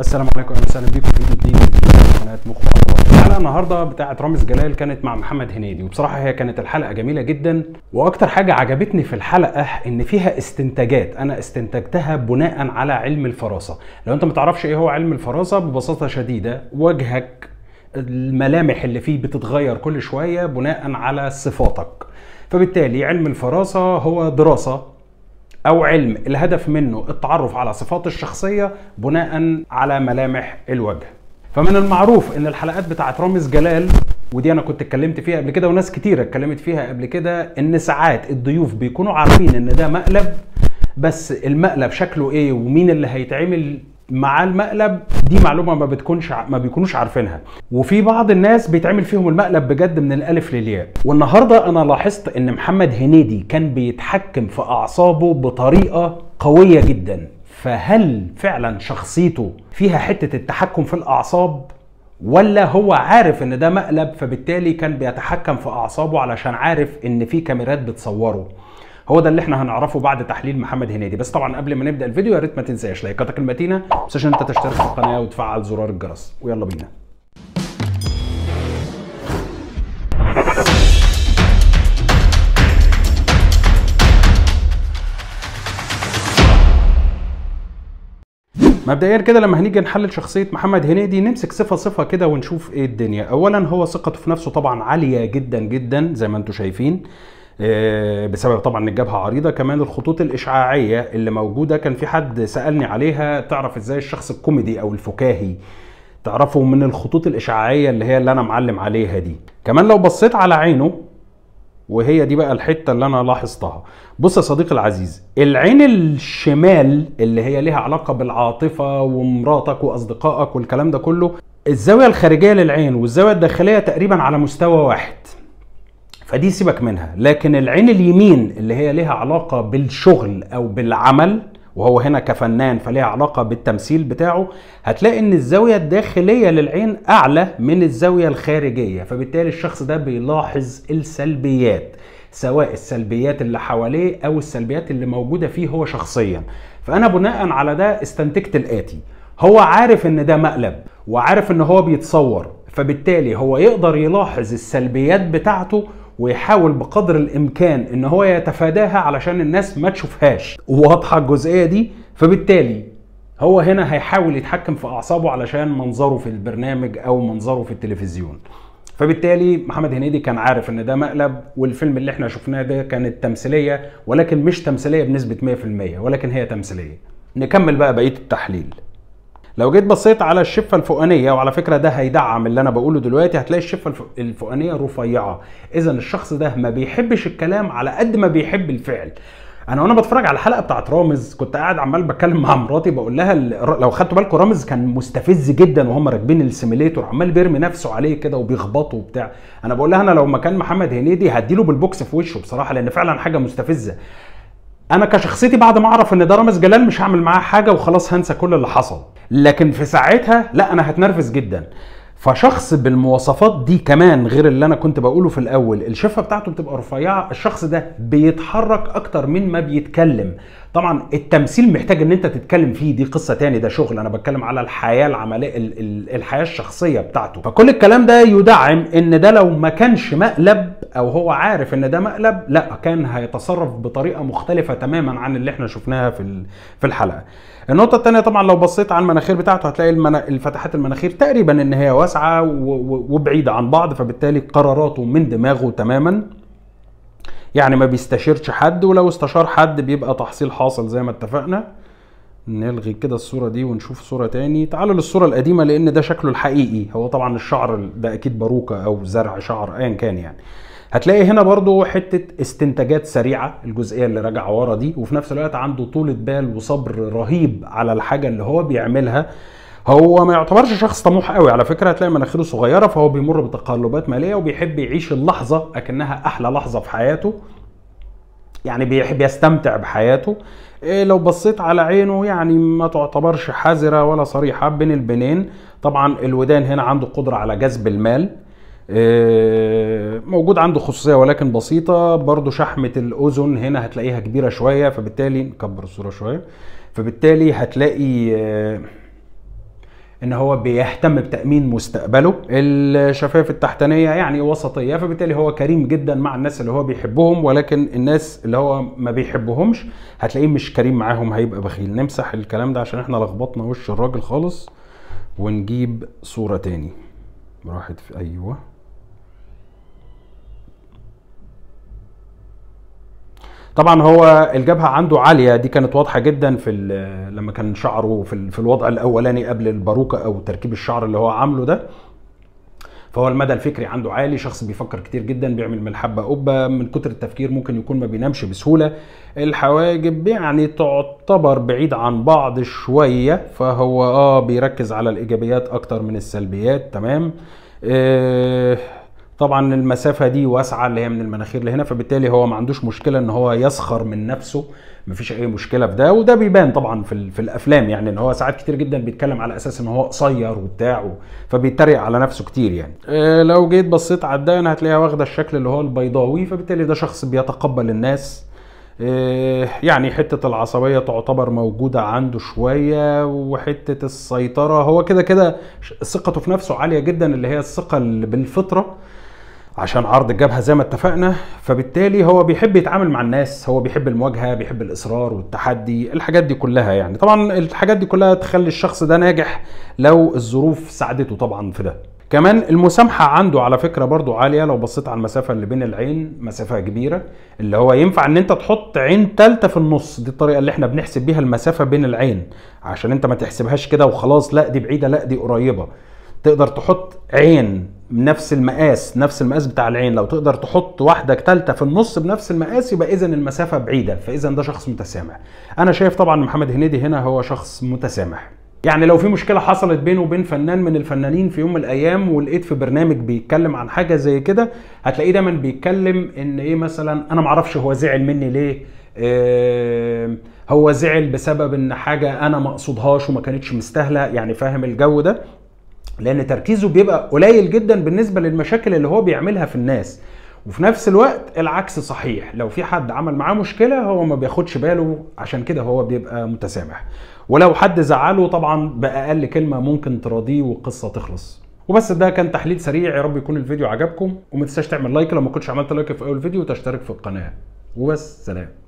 السلام عليكم اهلا وسهلا بيكم في فيديو جديد من قناه مخ وأخبار. الحلقه النهارده بتاعه رامز جلال كانت مع محمد هنيدي، وبصراحه هي كانت الحلقه جميله جدا، واكتر حاجه عجبتني في الحلقه ان فيها استنتاجات انا استنتجتها بناء على علم الفراسه. لو انت ما تعرفش ايه هو علم الفراسه، ببساطه شديده وجهك الملامح اللي فيه بتتغير كل شويه بناء على صفاتك، فبالتالي علم الفراسه هو دراسه أو علم الهدف منه التعرف على صفات الشخصية بناء على ملامح الوجه. فمن المعروف إن الحلقات بتاعت رامز جلال، ودي أنا كنت اتكلمت فيها قبل كده وناس كتيرة اتكلمت فيها قبل كده، إن ساعات الضيوف بيكونوا عارفين إن ده مقلب، بس المقلب شكله إيه ومين اللي هيتعمل مع المقلب دي معلومة ما بيكونوش عارفينها، وفي بعض الناس بيتعمل فيهم المقلب بجد من الألف للياء. والنهاردة أنا لاحظت إن محمد هنيدي كان بيتحكم في أعصابه بطريقة قوية جدا، فهل فعلا شخصيته فيها حتة التحكم في الأعصاب؟ ولا هو عارف إن ده مقلب فبالتالي كان بيتحكم في أعصابه علشان عارف إن في كاميرات بتصوره؟ هو ده اللي احنا هنعرفه بعد تحليل محمد هنيدي. بس طبعا قبل ما نبدا الفيديو يا ريت ما تنساش لايكاتك المتينه، ما تنساش ان انت تشترك في القناه وتفعل زرار الجرس، ويلا بينا. مبدئيا كده لما هنيجي نحلل شخصيه محمد هنيدي نمسك صفه صفه كده ونشوف ايه الدنيا. اولا هو ثقته في نفسه طبعا عاليه جدا جدا زي ما انتم شايفين، بسبب طبعا الجبهه عريضه. كمان الخطوط الاشعاعيه اللي موجوده كان في حد سالني عليها، تعرف ازاي الشخص الكوميدي او الفكاهي؟ تعرفه من الخطوط الاشعاعيه اللي انا معلم عليها دي. كمان لو بصيت على عينه، وهي دي بقى الحته اللي انا لاحظتها. بص يا صديقي العزيز، العين الشمال اللي هي ليها علاقه بالعاطفه ومراتك واصدقائك والكلام ده كله، الزاويه الخارجيه للعين والزاويه الداخليه تقريبا على مستوى واحد، فدي سيبك منها. لكن العين اليمين اللي هي ليها علاقة بالشغل أو بالعمل، وهو هنا كفنان فليها علاقة بالتمثيل بتاعه، هتلاقي إن الزاوية الداخلية للعين أعلى من الزاوية الخارجية، فبالتالي الشخص ده بيلاحظ السلبيات، سواء السلبيات اللي حواليه أو السلبيات اللي موجودة فيه هو شخصيا. فأنا بناء على ده استنتجت الآتي: هو عارف إن ده مقلب وعارف إن هو بيتصور، فبالتالي هو يقدر يلاحظ السلبيات بتاعته ويحاول بقدر الامكان ان هو يتفاداها علشان الناس ما تشوفهاش. واضحه الجزئيه دي؟ فبالتالي هو هنا هيحاول يتحكم في اعصابه علشان منظره في البرنامج او منظره في التلفزيون. فبالتالي محمد هنيدي كان عارف ان ده مقلب، والفيلم اللي احنا شفناه ده كانت تمثيليه، ولكن مش تمثيليه بنسبه 100%، ولكن هي تمثيليه. نكمل بقى بقيه التحليل. لو جيت بصيت على الشفه الفوقانيه، وعلى فكره ده هيدعم اللي انا بقوله دلوقتي، هتلاقي الشفه الفوقانيه رفيعه، اذا الشخص ده ما بيحبش الكلام على قد ما بيحب الفعل. انا وانا بتفرج على الحلقه بتاعت رامز كنت قاعد عمال بتكلم مع مراتي بقول لها لو خدتوا بالكم رامز كان مستفز جدا وهم راكبين السيميليتور، عمال بيرمي نفسه عليه كده وبيخبطه وبتاع. انا بقول لها انا لو مكان محمد هنيدي هديله بالبوكس في وشه بصراحه، لان فعلا حاجه مستفزه. انا كشخصيتي بعد ما اعرف ان ده رامز جلال مش هعمل معاه حاجه وخلاص هنسى كل اللي حصل، لكن في ساعتها لا، انا هتنرفز جدا. فشخص بالمواصفات دي كمان غير اللي انا كنت بقوله في الاول، الشفه بتاعته بتبقى رفيعه، الشخص ده بيتحرك اكتر من ما بيتكلم. طبعا التمثيل محتاج ان انت تتكلم فيه، دي قصه تاني، ده شغل، انا بتكلم على الحياه العمليه الحياه الشخصيه بتاعته. فكل الكلام ده يدعم ان ده لو ما كانش مقلب او هو عارف ان ده مقلب لا، كان هيتصرف بطريقه مختلفه تماما عن اللي احنا شفناها في الحلقه. النقطه الثانيه طبعا لو بصيت على المناخير بتاعته هتلاقي الفتحات المناخير تقريبا ان هي واسعه وبعيده عن بعض، فبالتالي قراراته من دماغه تماما، يعني ما بيستشيرش حد، ولو استشار حد بيبقى تحصيل حاصل زي ما اتفقنا. نلغي كده الصورة دي ونشوف صورة تاني. تعالوا للصورة القديمة لأن ده شكله الحقيقي. هو طبعا الشعر ده أكيد باروكة أو زرع شعر أيا كان يعني. هتلاقي هنا برضو حتة استنتاجات سريعة، الجزئية اللي راجعة ورا دي، وفي نفس الوقت عنده طولة بال وصبر رهيب على الحاجة اللي هو بيعملها. هو ما يعتبرش شخص طموح قوي على فكره، هتلاقي مناخيره صغيره، فهو بيمر بتقلبات ماليه وبيحب يعيش اللحظه اكنها احلى لحظه في حياته، يعني بيحب يستمتع بحياته. لو بصيت على عينه يعني ما تعتبرش حذره ولا صريحه، بين البنين. طبعا الودان هنا عنده قدره على جذب المال، موجود عنده خصوصيه ولكن بسيطه. برضو شحمه الاذن هنا هتلاقيها كبيره شويه، فبالتالي نكبر الصوره شويه، فبالتالي هتلاقي ان هو بيهتم بتأمين مستقبله. الشفايف التحتانية يعني وسطية، فبالتالي هو كريم جدا مع الناس اللي هو بيحبهم، ولكن الناس اللي هو ما بيحبهمش هتلاقيه مش كريم معاهم، هيبقى بخيل. نمسح الكلام ده عشان احنا لخبطنا وش الراجل خالص، ونجيب صورة تاني راحت في ايوه. طبعا هو الجبهه عنده عاليه، دي كانت واضحه جدا في لما كان شعره في الوضع الاولاني قبل الباروكه او تركيب الشعر اللي هو عامله ده. فهو المدى الفكري عنده عالي، شخص بيفكر كتير جدا، بيعمل من الحبه قبه، من كتر التفكير ممكن يكون ما بينامش بسهوله. الحواجب يعني تعتبر بعيد عن بعض شويه، فهو بيركز على الايجابيات اكتر من السلبيات. تمام. طبعا المسافه دي واسعه اللي هي من المناخير لهنا، فبالتالي هو ما عندوش مشكله ان هو يسخر من نفسه، مفيش اي مشكله في ده. وده بيبان طبعا في الافلام، يعني ان هو ساعات كتير جدا بيتكلم على اساس ان هو قصير وبتاعه، فبيتريق على نفسه كتير يعني. لو جيت بصيت على الدقن هتلاقيها واخده الشكل اللي هو البيضاوي، فبالتالي ده شخص بيتقبل الناس. يعني حته العصبيه تعتبر موجوده عنده شويه، وحته السيطره هو كده كده ثقته في نفسه عاليه جدا، اللي هي الثقه اللي بالفطره عشان عرض الجبهه زي ما اتفقنا. فبالتالي هو بيحب يتعامل مع الناس، هو بيحب المواجهه، بيحب الاصرار والتحدي، الحاجات دي كلها يعني. طبعا الحاجات دي كلها تخلي الشخص ده ناجح لو الظروف ساعدته طبعا في ده. كمان المسامحه عنده على فكره برضو عاليه، لو بصيت على المسافه اللي بين العين مسافه كبيره، اللي هو ينفع ان انت تحط عين ثالثه في النص، دي الطريقه اللي احنا بنحسب بيها المسافه بين العين، عشان انت ما تحسبهاش كده وخلاص لا دي بعيده لا دي قريبه. تقدر تحط عين نفس المقاس، بتاع العين، لو تقدر تحط واحده ثالثه في النص بنفس المقاس يبقى اذا المسافه بعيده، فاذا ده شخص متسامح. انا شايف طبعا محمد هنيدي هنا هو شخص متسامح. يعني لو في مشكله حصلت بينه وبين فنان من الفنانين في يوم من الايام، ولقيت في برنامج بيتكلم عن حاجه زي كده، هتلاقيه دايما بيتكلم ان ايه مثلا انا معرفش هو زعل مني ليه، هو زعل بسبب ان حاجه انا ما اقصدهاش وما كانتش مستاهله، يعني فاهم الجو ده، لان تركيزه بيبقى قليل جدا بالنسبه للمشاكل اللي هو بيعملها في الناس. وفي نفس الوقت العكس صحيح، لو في حد عمل معاه مشكله هو ما بياخدش باله، عشان كده هو بيبقى متسامح، ولو حد زعله طبعا باقل كلمه ممكن تراضيه والقصه تخلص. وبس ده كان تحليل سريع، يا رب يكون الفيديو عجبكم، وما تنساش تعمل لايك لو ما كنتش عملت لايك في اول فيديو، وتشترك في القناه، وبس سلام.